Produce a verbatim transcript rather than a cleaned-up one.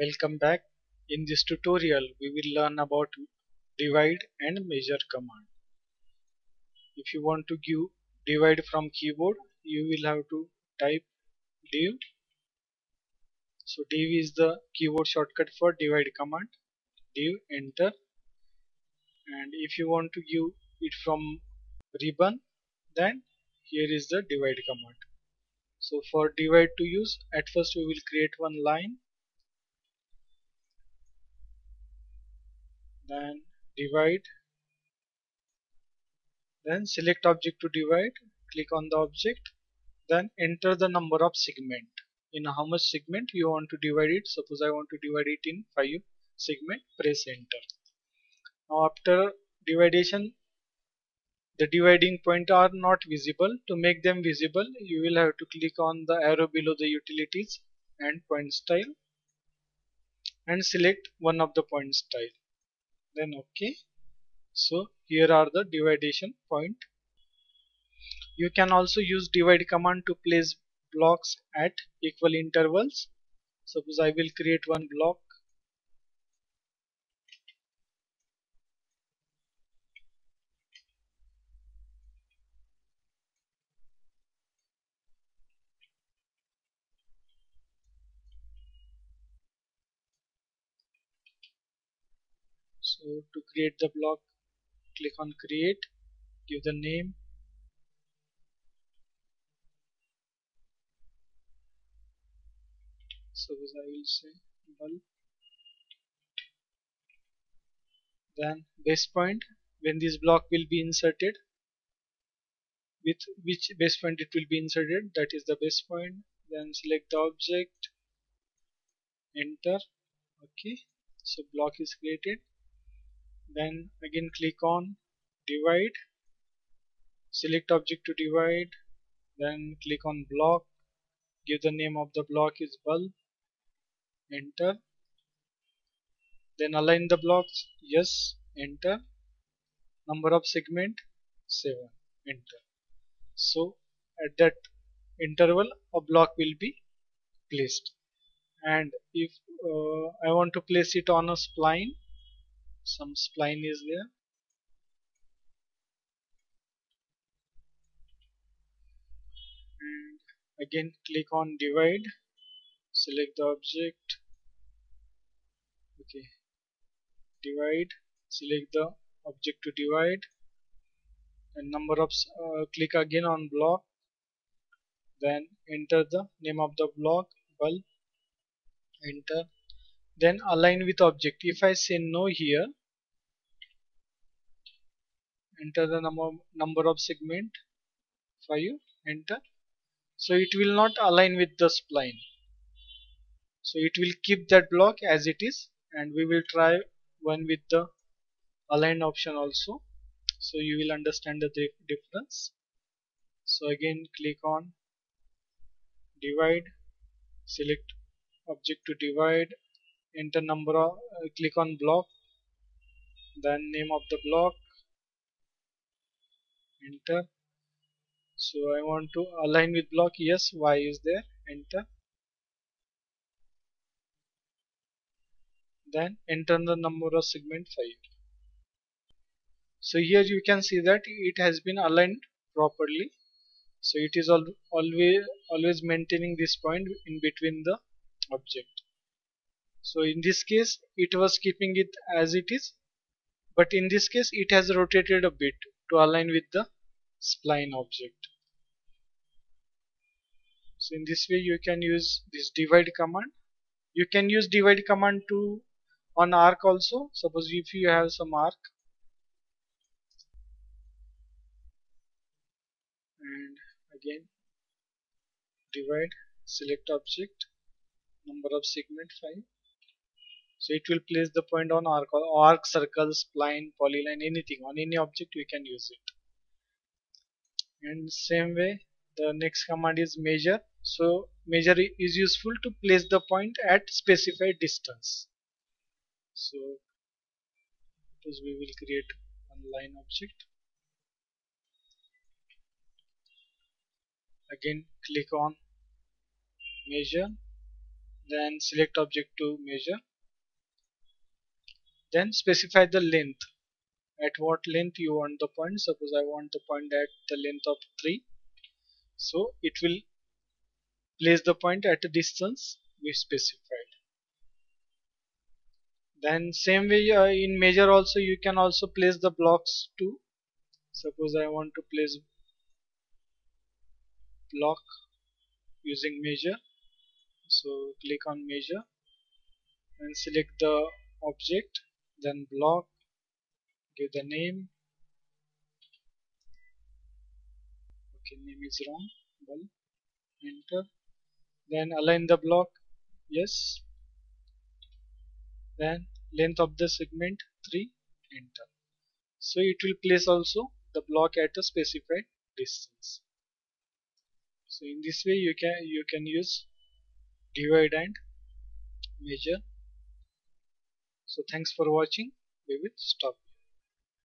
Welcome back. In this tutorial we will learn about divide and measure command. If you want to give divide from keyboard, you will have to type div. So div is the keyboard shortcut for divide command. Div, enter. And if you want to give it from ribbon, then here is the divide command. So for divide to use, at first we will create one line, then divide, then select object to divide, click on the object, then enter the number of segment, in how much segment you want to divide it. Suppose I want to divide it in five segment, press enter. Now after division, the dividing point are not visible. To make them visible, you will have to click on the arrow below the utilities and point style and select one of the point style, then OK. So here are the division point. You can also use divide command to place blocks at equal intervals. Suppose I will create one block. So to create the block, click on create, give the name, suppose I will say bulb, then base point, when this block will be inserted, with which base point it will be inserted, that is the base point, then select the object, enter, OK. So block is created. Then again click on divide, select object to divide, then click on block, give the name of the block is bulb, enter, then align the blocks, yes, enter, number of segment seven, enter. So at that interval a block will be placed, and if uh, I want to place it on a spline, some spline is there, and again click on divide, select the object, okay, divide, select the object to divide, and number of uh, click again on block, then enter the name of the block, bulb, enter, then align with object. If I say no here, enter the number number of segment five, enter. So it will not align with the spline, so it will keep that block as it is, and we will try one with the align option also, so you will understand the difference. So again click on divide, select object to divide, enter number of, uh, click on block, then name of the block, enter. So I want to align with block, yes, Y is there, enter, then enter the number of segment five. So here you can see that it has been aligned properly, so it is al always always maintaining this point in between the object. So in this case it was keeping it as it is, but in this case it has rotated a bit to align with the spline object. So in this way you can use this divide command. You can use divide command to on arc also. Suppose if you have some arc, and again divide, select object, number of segment five. So it will place the point on arc, arc, circle, spline, polyline, anything, on any object you can use it. And same way the next command is measure. So measure is useful to place the point at specified distance. So suppose we will create one line object. Again click on measure, then select object to measure, then specify the length, at what length you want the point. Suppose I want the point at the length of three, so it will place the point at a distance we specified. Then same way uh, in measure also you can also place the blocks too. Suppose I want to place block using measure, so click on measure and select the object, then block, give the name. Okay, name is wrong. Well, enter. Then align the block, yes. Then length of the segment three, enter. So it will place also the block at a specified distance. So in this way you can you can use divide and measure. So thanks for watching. We will stop.